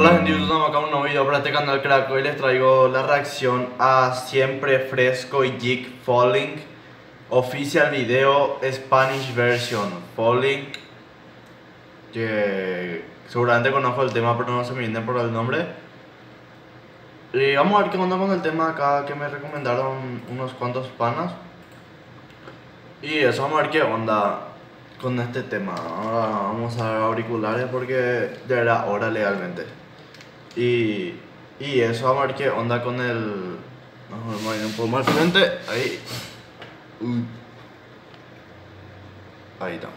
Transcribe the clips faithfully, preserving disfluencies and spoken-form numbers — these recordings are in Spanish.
Hola gente, estamos acá en un nuevo video para este canal crack. Hoy les traigo la reacción a Siemprefresko y Jig Falling Official Video Spanish Version Falling, que seguramente conozco el tema pero no se me viene por el nombre. Y vamos a ver qué onda con el tema acá que me recomendaron unos cuantos panas. Y eso, vamos a ver qué onda con este tema. Ahora vamos a ver auriculares porque ya era hora legalmente. Y, y eso, vamos a ver qué onda con el... Vamos a ir un poco más frente. Ahí. Ahí estamos.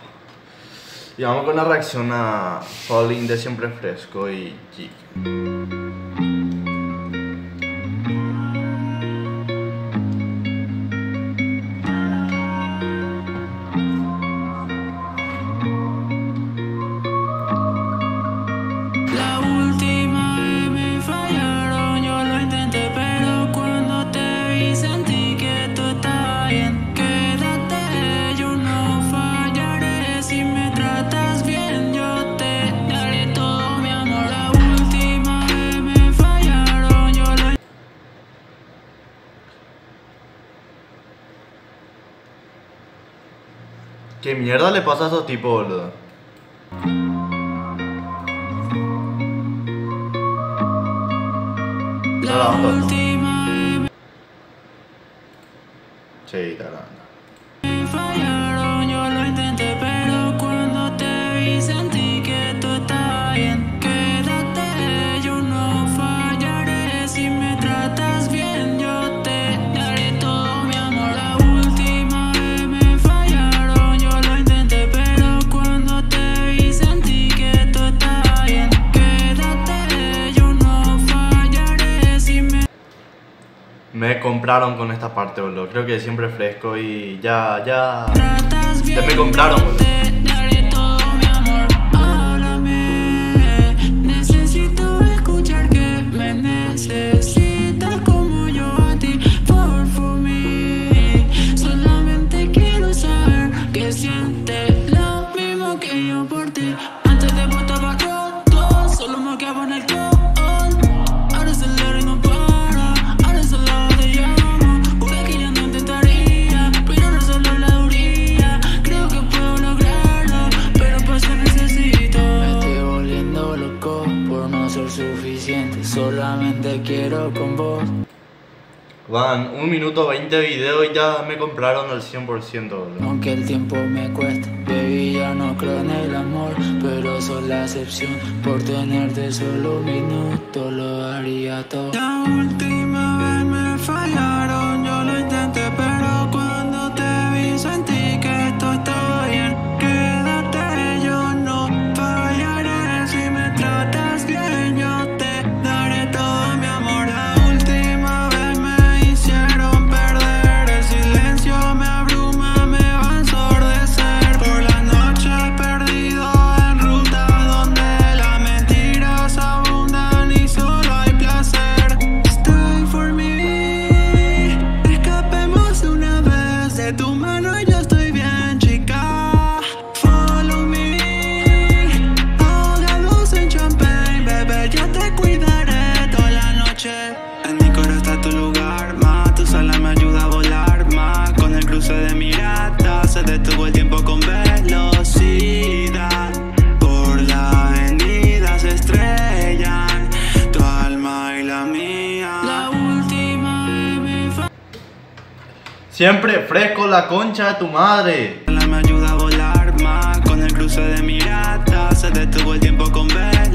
Y vamos con la reacción a Falling de Siemprefresko y Jig. ¿Qué mierda le pasa a esos tipos, boludo? Está grabando, ¿no? Sí, está grabando. Me compraron con esta parte, boludo. Creo que Siemprefresko y ya, ya. Ya me compraron, boludo. Solamente quiero con vos. Van un minuto veinte videos y ya me compraron al cien por ciento, boludo. Aunque el tiempo me cuesta, baby, ya no creo en el amor, pero sos la excepción. Por tenerte solo un minuto lo haría todo. La última vez me fallaron, yo lo intenté, pero cuando te vi sentí que esto estaba bien. Quédate, yo no fallaré. Si me tratas bien, yo te Siemprefresko, la concha de tu madre. Me ayuda a volar más con el cruce de miradas. Se detuvo el tiempo con velocidad.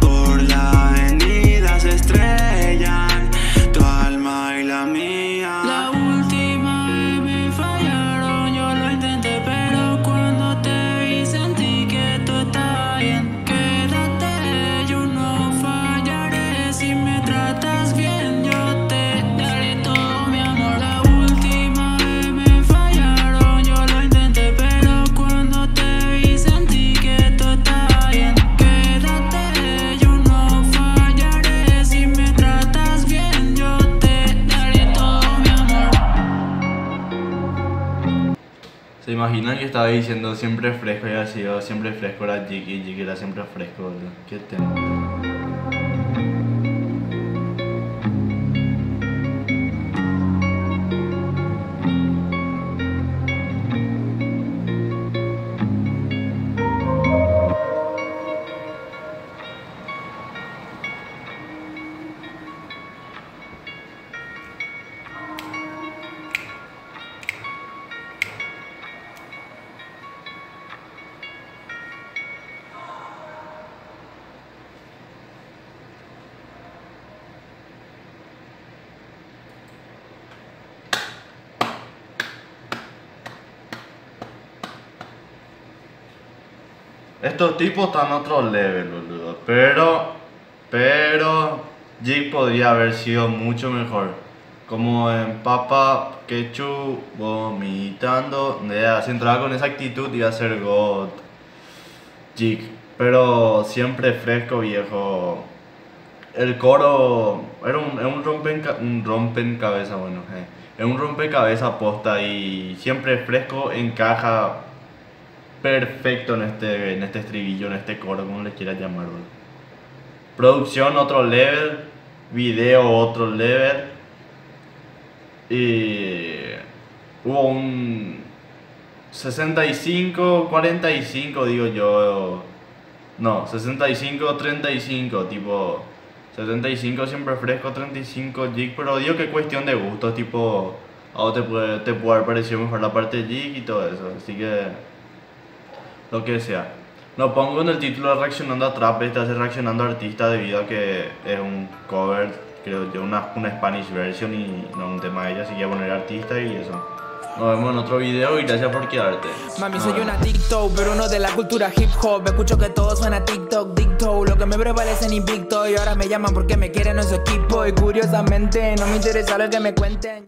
Por la avenida se estrellan tu alma y la mía. La última vez me fallaron, yo lo intenté, pero cuando te vi sentí que tú estás bien. Quédate, yo no fallaré. Si me tratas bien, yo Se imaginan que estaba diciendo siempre fresco y así, sido siempre fresco era Jiki, Jiki era siempre fresco, boludo. Qué tema. Estos tipos están a otro level, boludo. Pero, pero, Jig podría haber sido mucho mejor. Como en Papa Quechu vomitando. Yeah, si entraba con esa actitud iba a ser God. Jig. Pero siempre fresco, viejo. El coro era un, era un, rompenca, un rompencabezas, bueno. Eh. Era un rompecabezas posta y siempre fresco encaja perfecto en este, en este estribillo, en este coro, como le quieras llamar, boludo. Producción otro level, video otro level. Y hubo un sesenta y cinco, cuarenta y cinco, digo yo. No, sesenta y cinco, treinta y cinco, tipo setenta y cinco siempre fresco, treinta y cinco Jig, pero digo que cuestión de gusto, tipo a vos te puede, te puede haber parecido mejor la parte de Jig y todo eso, así que lo que sea. Lo pongo en el título reaccionando a trap, este hace reaccionando a artista debido a que es un cover, creo yo, una, una Spanish version y no un tema de ella, así que voy a poner artista y eso. Nos vemos en otro video y gracias por quedarte. Mami, soy una TikTok, pero no de la cultura hip hop. Escucho que todo suena TikTok, TikTok. Lo que me prevalecen invicto y ahora me llaman porque me quieren en su equipo. Y curiosamente no me interesa lo que me cuenten.